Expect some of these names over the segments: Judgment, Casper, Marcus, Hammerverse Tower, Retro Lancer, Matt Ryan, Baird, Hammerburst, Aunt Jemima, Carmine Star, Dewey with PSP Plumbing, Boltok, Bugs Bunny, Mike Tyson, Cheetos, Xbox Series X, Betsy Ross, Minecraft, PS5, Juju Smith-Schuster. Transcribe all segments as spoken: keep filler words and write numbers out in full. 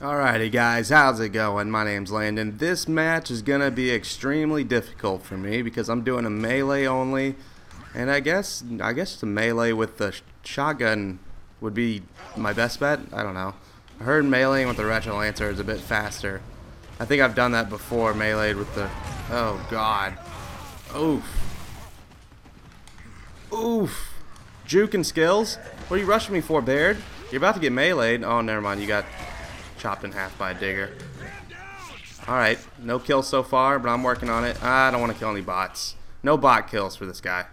Alrighty guys, how's it going? My name's Landon. This match is gonna be extremely difficult for me because I'm doing a melee only, and I guess I guess the melee with the sh shotgun would be my best bet. I don't know. I heard meleeing with the Retro Lancer is a bit faster. I think I've done that before, meleeed with the... Oh god. Oof. Oof. Juke and skills? What are you rushing me for, Baird? You're about to get meleeed. Oh, never mind. You got chopped in half by a digger. Alright, no kills so far, but I'm working on it. I don't want to kill any bots. No bot kills for this guy.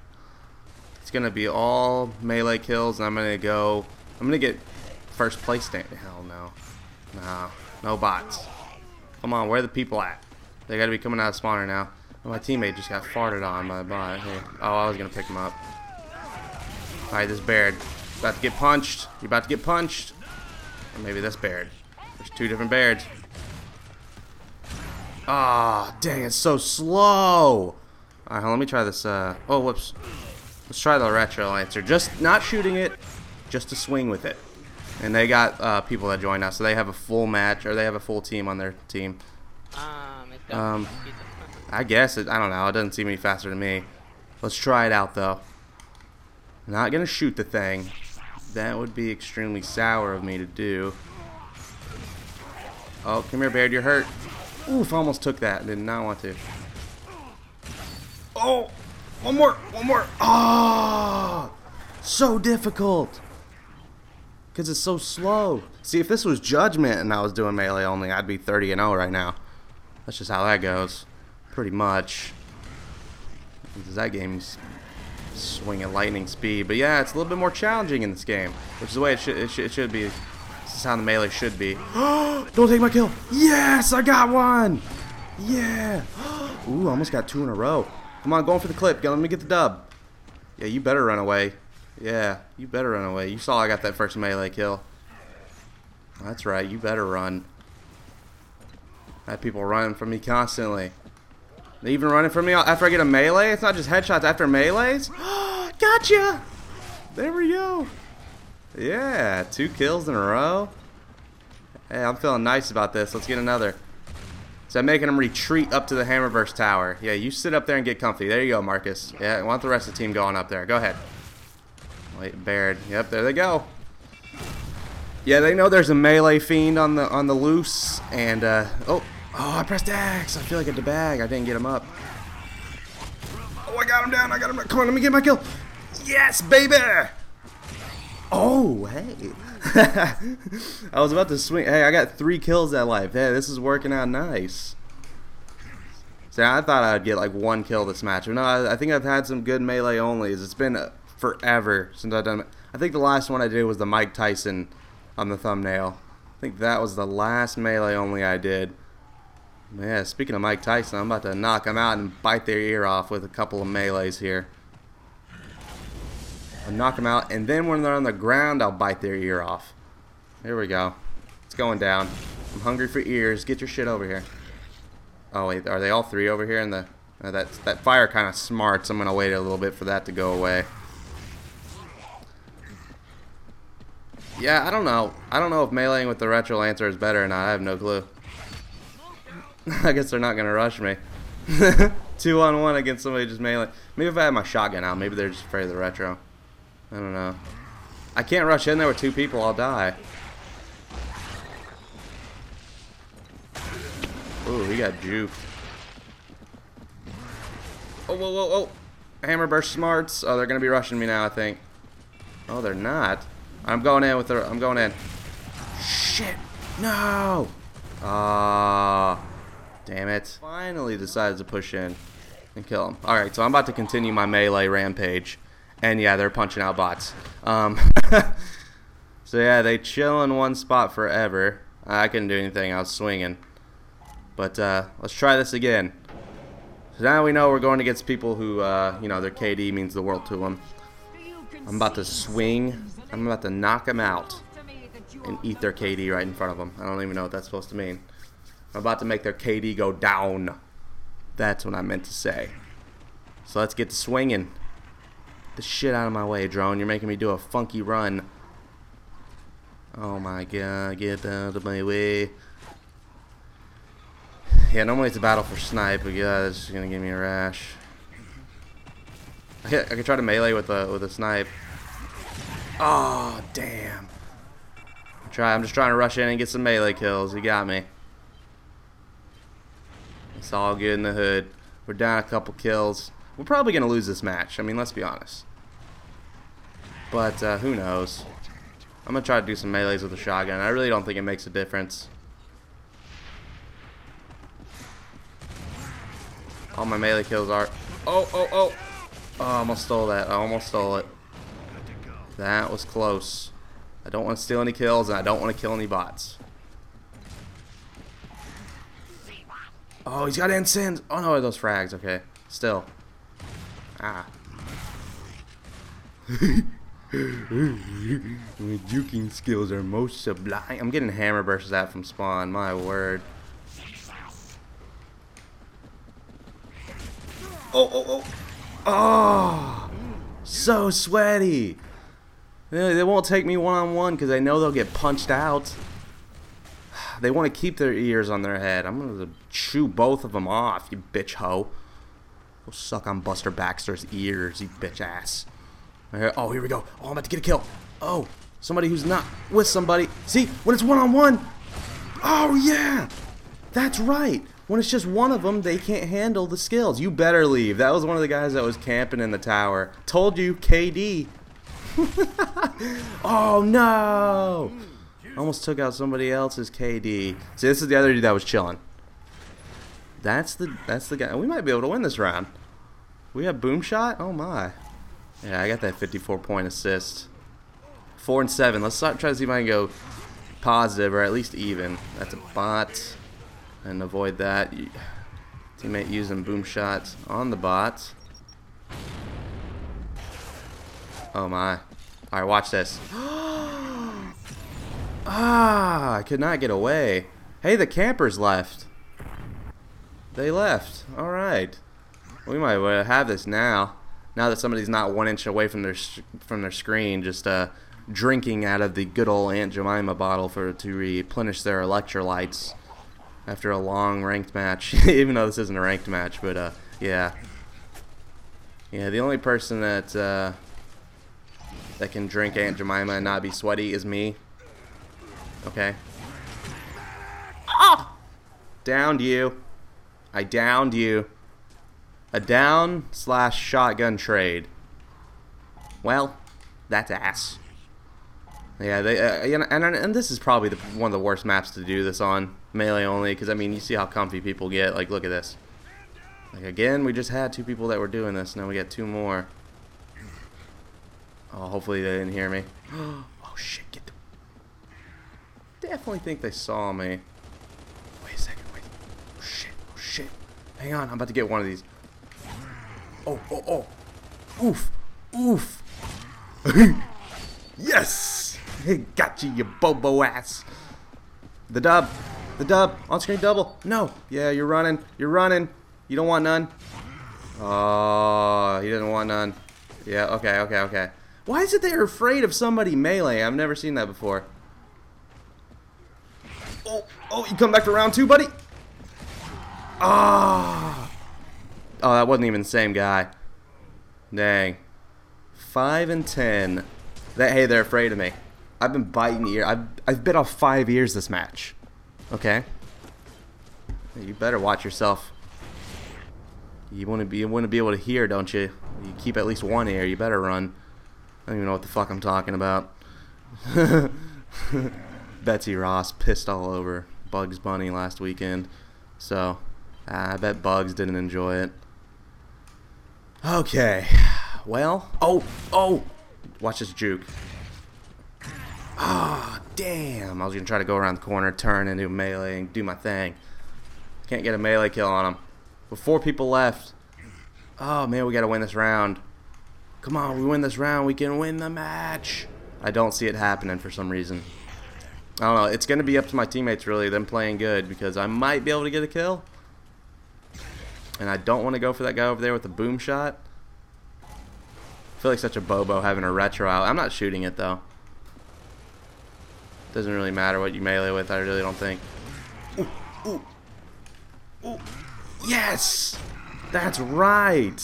It's going to be all melee kills, and I'm going to go... I'm going to get first place. Hell no. No. No bots. Come on, where are the people at? They got to be coming out of spawner now. Oh, my teammate just got farted on by a bot. Hey. Oh, I was going to pick him up. Alright, this Baird. About to get punched. You're about to get punched. Or maybe this Baird. There's two different Bairds. Ah, oh, dang, it's so slow. Alright, let me try this. Uh, oh, whoops. Let's try the Retro Lancer. Just not shooting it, just to swing with it. And they got uh, people that joined us, so they have a full match, or they have a full team on their team. Um, it um I guess. It, I don't know. It doesn't seem any faster to me. Let's try it out, though. Not gonna shoot the thing. That would be extremely sour of me to do. Oh, come here, Baird, you're hurt. Oof, almost took that. Did not want to. Oh, one more, one more. Ah, oh, so difficult. Because it's so slow. See, if this was Judgment and I was doing melee only, I'd be thirty and oh right now. That's just how that goes. Pretty much. Because that game's swing at lightning speed. But yeah, it's a little bit more challenging in this game, which is the way it should, it should, it should be. This is how the melee should be. Don't take my kill. Yes, I got one. Yeah. Ooh, I almost got two in a row. Come on, going for the clip. Let me get the dub. Yeah, you better run away. Yeah, you better run away. You saw I got that first melee kill. That's right. You better run. I have people running from me constantly. They even running from me after I get a melee? It's not just headshots after melees? Gotcha! There we go. Yeah, two kills in a row. Hey, I'm feeling nice about this. Let's get another. So I'm making them retreat up to the Hammerverse Tower. Yeah, you sit up there and get comfy. There you go, Marcus. Yeah, I want the rest of the team going up there. Go ahead. Wait, Baird. Yep, there they go. Yeah, they know there's a melee fiend on the on the loose. And, uh, oh. Oh, I pressed X. I feel like a bag. I didn't get him up. Oh, I got him down. I got him down. Come on, let me get my kill. Yes, baby. Oh, hey. I was about to swing. Hey, I got three kills that life. Hey, this is working out nice. See, I thought I'd get like one kill this match. No, I, I think I've had some good melee onlys. It's been forever since I've done it. I think the last one I did was the Mike Tyson on the thumbnail. I think that was the last melee only I did. Yeah, speaking of Mike Tyson, I'm about to knock him out and bite their ear off with a couple of melees here. I'll knock him out, and then when they're on the ground, I'll bite their ear off. Here we go. It's going down. I'm hungry for ears. Get your shit over here. Oh, wait. Are they all three over here? And the uh, that, that fire kind of smarts. I'm going to wait a little bit for that to go away. Yeah, I don't know. I don't know if meleeing with the Retro Lancer is better or not. I have no clue. I guess they're not going to rush me. Two on one against somebody just melee. Maybe if I had my shotgun out, maybe they're just afraid of the retro. I don't know. I can't rush in there with two people. I'll die. Ooh, he got juked. Oh, whoa, whoa, whoa. Hammerburst smarts. Oh, they're going to be rushing me now, I think. Oh, they're not. I'm going in with the... I'm going in. Shit. No. Ah. Uh, Damn it. Finally decided to push in and kill him. Alright, so I'm about to continue my melee rampage. And yeah, they're punching out bots. Um, so yeah, they chill in one spot forever. I couldn't do anything. I was swinging. But uh, let's try this again. So now we know we're going against people who, uh, you know, their K D means the world to them. I'm about to swing. I'm about to knock them out and eat their K D right in front of them. I don't even know what that's supposed to mean. I'm about to make their K D go down. That's what I meant to say. So let's get to swinging. Get the shit out of my way, drone. You're making me do a funky run. Oh my god, get out of my way. Yeah, normally it's a battle for snipe, but yeah, that's just gonna give me a rash. I could, I could try to melee with a with a snipe. Oh damn! I'm try. I'm just trying to rush in and get some melee kills. He got me. It's all good in the hood. We're down a couple kills. We're probably gonna lose this match. I mean, let's be honest. But uh, who knows? I'm gonna try to do some melees with a shotgun. I really don't think it makes a difference. All my melee kills are. Oh, oh, oh! Oh, I almost stole that. I almost stole it. That was close. I don't want to steal any kills, and I don't want to kill any bots. Oh, he's got incense. Oh no, those frags. Okay, still. Ah. My juking skills are most sublime. I'm getting hammer bursts out from spawn. My word. Oh, oh, oh. Oh, so sweaty. They won't take me one-on-one because they know they'll get punched out. They want to keep their ears on their head. I'm going to chew both of them off, you bitch hoe. Go suck on Buster Baxter's ears, you bitch ass. Oh, here we go. Oh, I'm about to get a kill. Oh, somebody who's not with somebody. See, when it's one-on-one. Oh, yeah. That's right. When it's just one of them, they can't handle the skills. You better leave. That was one of the guys that was camping in the tower. Told you, K D. Oh, no. Almost took out somebody else's K D. See, this is the other dude that was chilling. That's the that's the guy. We might be able to win this round. We have boom shot? Oh, my. Yeah, I got that fifty-four point assist. Four and seven. Let's start, try to see if I can go positive or at least even. That's a bot. And avoid that. Teammate using boom shots on the bot. Oh my. Alright, watch this. Ah, I could not get away. Hey, the campers left. They left. Alright. We might have this now. Now that somebody's not one inch away from their from their screen, just uh, drinking out of the good old Aunt Jemima bottle for to replenish their electrolytes. After a long ranked match, even though this isn't a ranked match, but uh, yeah, yeah. The only person that uh, that can drink Aunt Jemima and not be sweaty is me. Okay. Ah! Downed you. I downed you. A down slash shotgun trade. Well, that's ass. Yeah, they uh, you know, and and this is probably the, one of the worst maps to do this on, melee only, because I mean you see how comfy people get. Like, look at this. Like again, we just had two people that were doing this. Now we got two more. Oh, hopefully they didn't hear me. Oh shit! Get the. Definitely think they saw me. Wait a second. Wait. Oh shit! Oh shit! Hang on, I'm about to get one of these. Oh oh oh! Oof! Oof! Yes! Got you, you bobo ass. The dub. The dub. On-screen double. No. Yeah, you're running. You're running. You don't want none. Oh, he doesn't want none. Yeah, okay, okay, okay. Why is it they're afraid of somebody melee? I've never seen that before. Oh, oh, you come back to round two, buddy? Ah. Oh. oh, that wasn't even the same guy. Dang. Five and ten. That, hey, they're afraid of me. I've been biting ear. I've, I've bit off five ears this match. Okay? You better watch yourself. You want to be, you want to be able to hear, don't you? You keep at least one ear. You better run. I don't even know what the fuck I'm talking about. Betsy Ross pissed all over Bugs Bunny last weekend. So, I bet Bugs didn't enjoy it. Okay. Well. Oh! Oh! Watch this juke. Ah, oh, damn. I was going to try to go around the corner, turn into melee, and do my thing. Can't get a melee kill on him. With four people left. Oh, man, we got to win this round. Come on, we win this round. We can win the match. I don't see it happening for some reason. I don't know. It's going to be up to my teammates, really, them playing good, because I might be able to get a kill. And I don't want to go for that guy over there with the boom shot. I feel like such a bobo having a retro out. I'm not shooting it, though. Doesn't really matter what you melee with, I really don't think. Ooh, ooh. Ooh. Yes! That's right!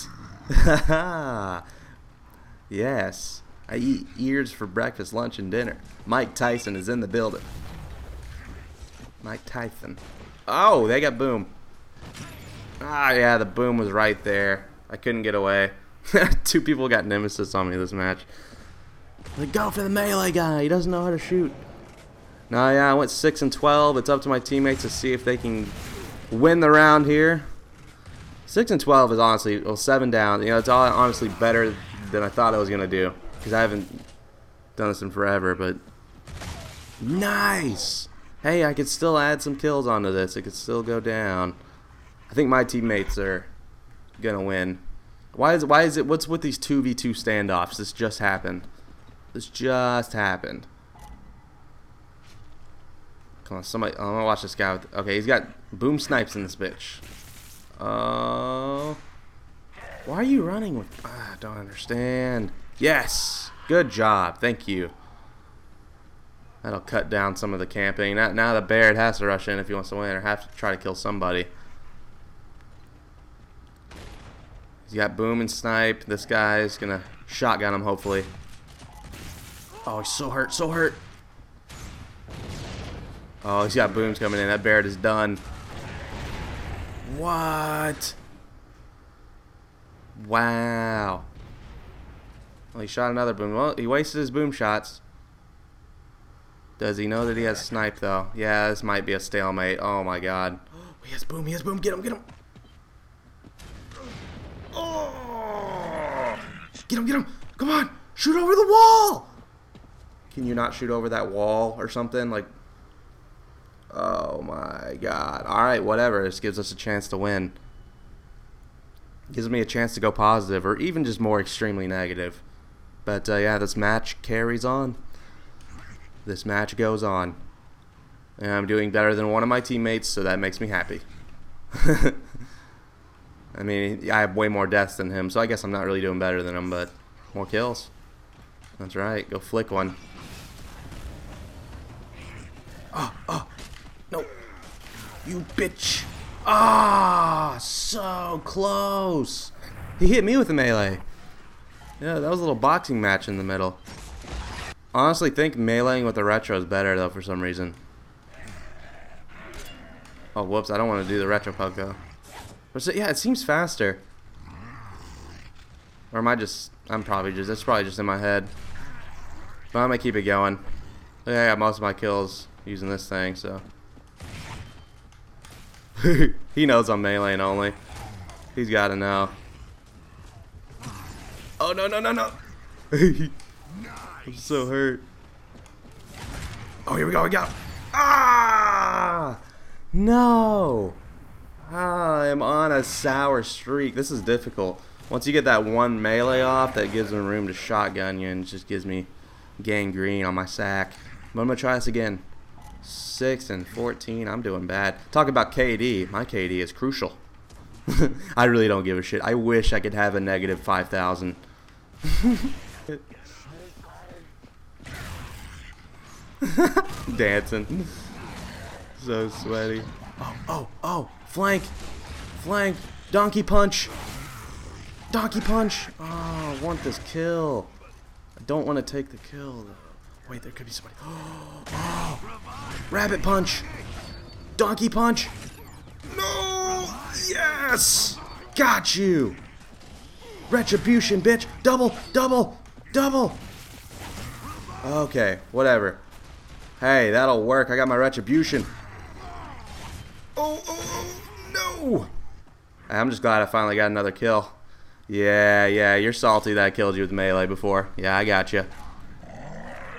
Yes. I eat ears for breakfast, lunch, and dinner. Mike Tyson is in the building. Mike Tyson. Oh, they got boom. Ah, yeah, the boom was right there. I couldn't get away. Two people got Nemesis on me this match. Like, go for the melee guy. He doesn't know how to shoot. Nah, yeah, I went six and twelve. It's up to my teammates to see if they can win the round here. six and twelve is honestly, well, seven down. You know, it's all honestly better than I thought I was going to do. Because I haven't done this in forever, but... Nice! Hey, I could still add some kills onto this. It could still go down. I think my teammates are going to win. Why is, why is it... What's with these two v two standoffs? This just happened. This just happened. Come on, somebody... I'm going to watch this guy with... Okay, he's got boom snipes in this bitch. Oh... Uh, why are you running with... I don't understand. Yes! Good job. Thank you. That'll cut down some of the camping. Now, now the Baird has to rush in if he wants to win or have to try to kill somebody. He's got boom and snipe. This guy's going to shotgun him, hopefully. Oh, he's so hurt. So hurt. Oh, he's got booms coming in. That Baird is done. What? Wow. Well, he shot another boom. Well, he wasted his boom shots. Does he know that he has snipe, though? Yeah, this might be a stalemate. Oh, my God. He has boom. He has boom. Get him. Get him. Oh. Get him. Get him. Come on. Shoot over the wall. Can you not shoot over that wall or something? Like, oh, my God. All right, whatever. This gives us a chance to win. Gives me a chance to go positive or even just more extremely negative. But, uh, yeah, this match carries on. This match goes on. And I'm doing better than one of my teammates, so that makes me happy. I mean, I have way more deaths than him, so I guess I'm not really doing better than him, but more kills. That's right. Go flick one. Oh, oh. No. You bitch. Ah, oh, so close. He hit me with a melee. Yeah, that was a little boxing match in the middle. Honestly, think meleeing with the retro is better though for some reason. Oh, whoops! I don't want to do the retro pug though. But yeah, it seems faster. Or am I just? I'm probably just. That's probably just in my head. But I'm gonna keep it going. Yeah, I got most of my kills using this thing, so. He knows I'm meleeing only. He's got to know. Oh no no no no! I'm so hurt. Oh, here we go, we got him. Ah! No! I am on a sour streak. This is difficult. Once you get that one melee off, that gives them room to shotgun you and it just gives me gangrene on my sack. But I'm going to try this again. six and fourteen. I'm doing bad. Talk about K D. My K D is crucial. I really don't give a shit. I wish I could have a negative five thousand. Dancing. So sweaty. Oh, oh, oh. Flank. Flank. Donkey punch. Donkey punch. Oh, I want this kill. I don't want to take the kill. Wait, there could be somebody. Oh, oh. Rabbit punch. Donkey punch. No. Yes. Got you. Retribution, bitch. Double, double, double. Okay, whatever. Hey, that'll work. I got my retribution. Oh, oh, oh, no! I'm just glad I finally got another kill. Yeah, yeah, you're salty that I killed you with melee before. Yeah, I got you.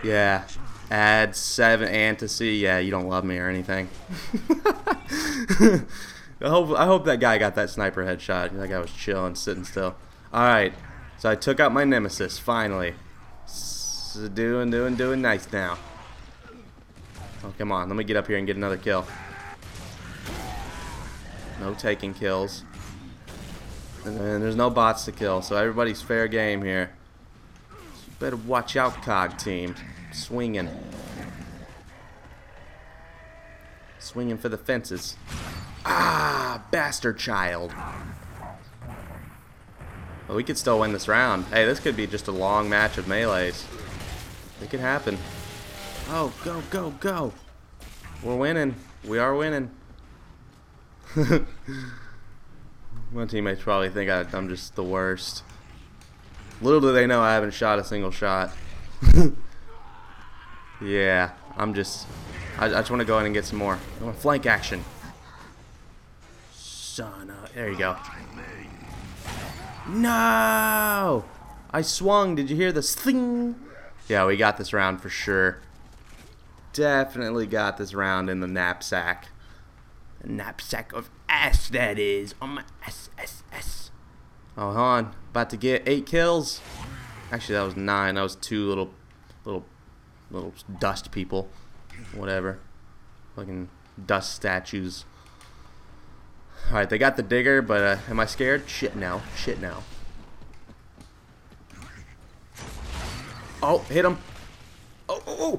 Yeah. Add seven antasy. Yeah, you don't love me or anything. I hope, I hope that guy got that sniper headshot. That guy was chilling, sitting still. All right, so I took out my nemesis, finally. Doing, doing, doing nice now. Oh, come on. Let me get up here and get another kill. No taking kills. And there's no bots to kill, so everybody's fair game here. So you better watch out, C O G team. Swinging. Swinging for the fences. Ah, bastard child. Well, we could still win this round. Hey, this could be just a long match of melees. It could happen. Oh, go, go, go. We're winning. We are winning. My teammates probably think I, I'm just the worst. Little do they know I haven't shot a single shot. Yeah, I'm just... I, I just want to go in and get some more. I want flank action. Son of... There you go. No! I swung. Did you hear this thing? Yeah, we got this round for sure. Definitely got this round in the knapsack. The knapsack of ass, that is. On my ass, ass, ass. Oh, hold on. About to get eight kills. Actually, that was nine. That was two little, little, little dust people. Whatever. Fucking dust statues. Alright, they got the digger, but uh, am I scared? Shit now. Shit now. Oh, hit him. Oh, oh, oh.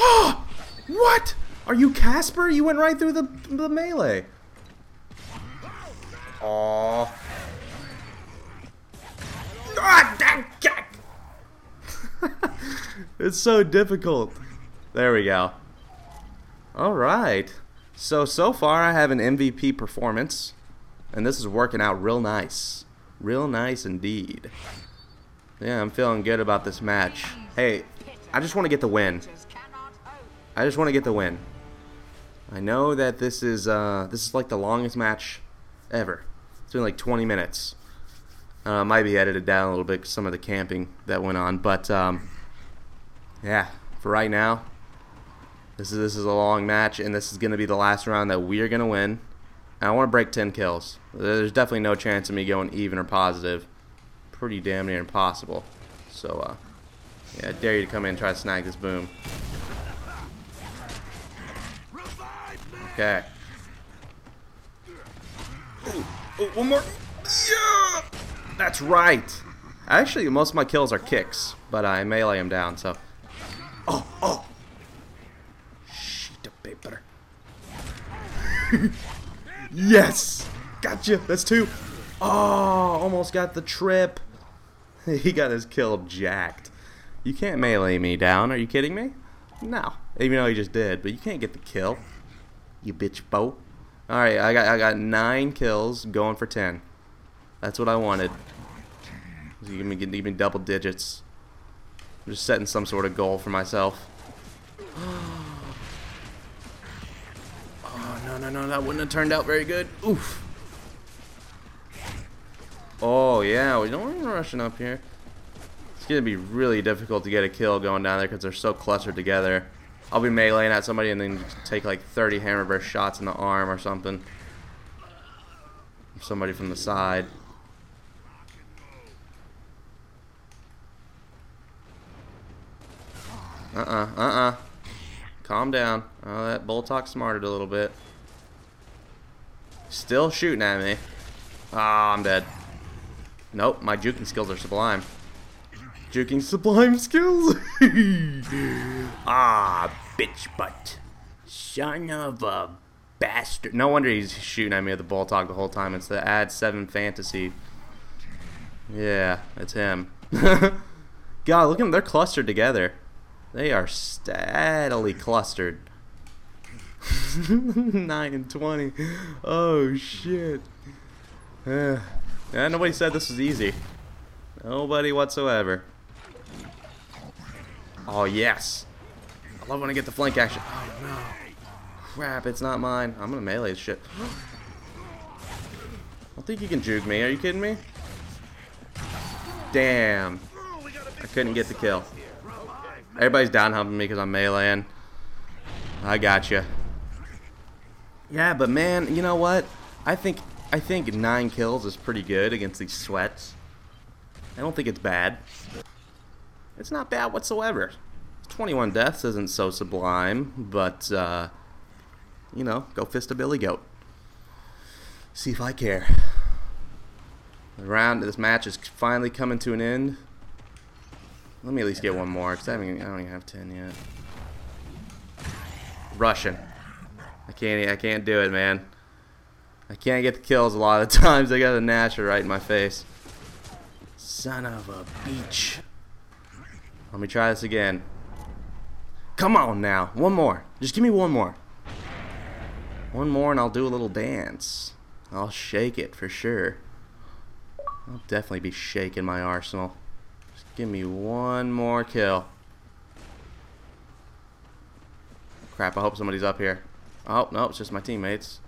Oh! What? Are you Casper? You went right through the, the melee. Aww. It's so difficult. There we go. Alright. So, so far I have an M V P performance. And this is working out real nice. Real nice indeed. Yeah, I'm feeling good about this match. Hey, I just want to get the win. I just want to get the win. I know that this is uh, this is like the longest match ever. It's been like twenty minutes. Uh, might be edited down a little bit because some of the camping that went on, but um, yeah, for right now, this is this is a long match, and this is going to be the last round that we are going to win. And I want to break ten kills. There's definitely no chance of me going even or positive. Pretty damn near impossible. So, uh, yeah, I dare you to come in and try to snag this boom. Okay. Ooh, ooh, one more. Yeah! That's right. Actually, most of my kills are kicks, but I melee him down, so. Oh, oh. Sheet of paper. Yes! Gotcha. That's two. Oh, almost got the trip. He got his kill jacked. You can't melee me down. Are you kidding me? No. Even though he just did, but you can't get the kill. You bitch bo. Alright, I got I got nine kills going for ten. That's what I wanted. You can give, give me double digits. I'm just setting some sort of goal for myself. Oh, no, no, no. That wouldn't have turned out very good. Oof. Oh, yeah. We don't want to be rushing up here. It's going to be really difficult to get a kill going down there because they're so clustered together. I'll be meleeing at somebody and then take like thirty hammerverse shots in the arm or something. Somebody from the side. Uh-uh, uh-uh. Calm down. Oh, that Boltok smarted a little bit. Still shooting at me. Ah, oh, I'm dead. Nope, my juking skills are sublime. Juking sublime skills? Ah, bitch butt. Son of a bastard. No wonder he's shooting at me with the Boltok the whole time. It's the Ad seven Fantasy. Yeah, it's him. God, look at them. They're clustered together. They are steadily clustered. nine and twenty. Oh, shit. Yeah, nobody said this was easy. Nobody whatsoever. Oh, yes. I love when I get the flank action. Oh, no. Crap, it's not mine. I'm gonna melee this shit. I think you can juke me. Are you kidding me? Damn. I couldn't get the kill. Everybody's down humping me because I'm meleeing. I gotcha. Yeah, but man, you know what? I think I think nine kills is pretty good against these sweats. I don't think it's bad. It's not bad whatsoever. twenty-one deaths isn't so sublime, but uh you know, go fist a billy goat. See if I care. The round of this match is finally coming to an end. Let me at least get one more, because I, I don't even have ten yet. Russian. I can't I can't do it, man. I can't get the kills a lot of the times. I got a Nasher right in my face. Son of a bitch. Let me try this again. Come on now. One more. Just give me one more. One more and I'll do a little dance. I'll shake it for sure. I'll definitely be shaking my arsenal. Just give me one more kill. Crap, I hope somebody's up here. Oh, no, it's just my teammates.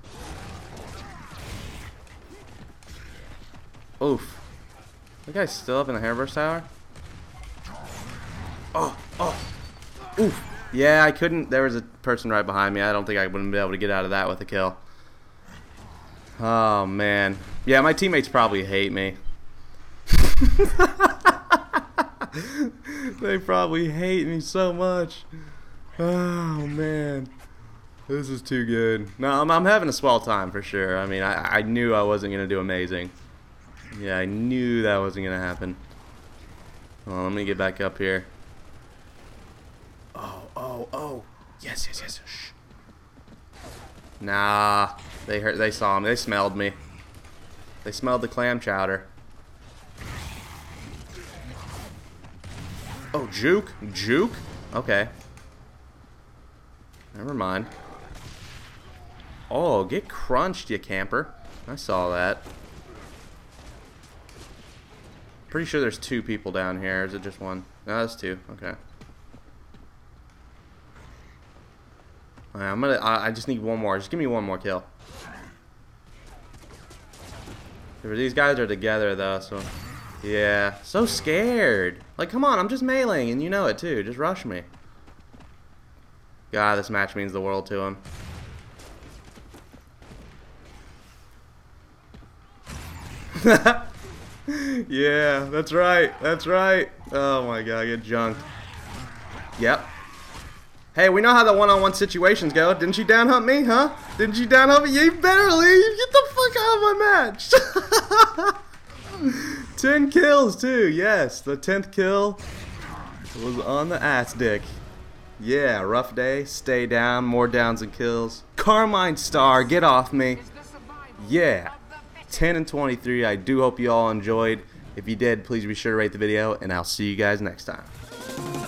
Oof. That guy's still up in the Hammerverse Tower? Oh, oh. Oof. Yeah, I couldn't. There was a person right behind me. I don't think I wouldn't be able to get out of that with a kill. Oh, man. Yeah, my teammates probably hate me. They probably hate me so much. Oh, man. This is too good. No, I'm, I'm having a swell time for sure. I mean, I, I knew I wasn't going to do amazing. Yeah, I knew that wasn't going to happen. Well, let me get back up here. Oh, oh, oh. Yes, yes, yes. Shh. Nah. They heard, they saw me. They smelled me. They smelled the clam chowder. Oh, juke? Juke? Okay. Never mind. Oh, get crunched, you camper. I saw that. Pretty sure there's two people down here. Is it just one? No, that's two. Okay. All right, I'm gonna. I, I just need one more. Just give me one more kill. These guys are together though, so yeah. So scared. Like, come on, I'm just meleeing, and you know it too. Just rush me. God, this match means the world to him. Yeah, that's right. That's right. Oh my God, I get junked. Yep. Hey, we know how the one-on-one situations go. Didn't you down hunt me, huh? Didn't you down hunt me? You better leave. Get the fuck out of my match. Ten kills, too. Yes, the tenth kill was on the ass dick. Yeah, rough day. Stay down. More downs and kills. Carmine Star, get off me. Yeah. ten and twenty-three. I do hope you all enjoyed. If you did, please be sure to rate the video, and I'll see you guys next time.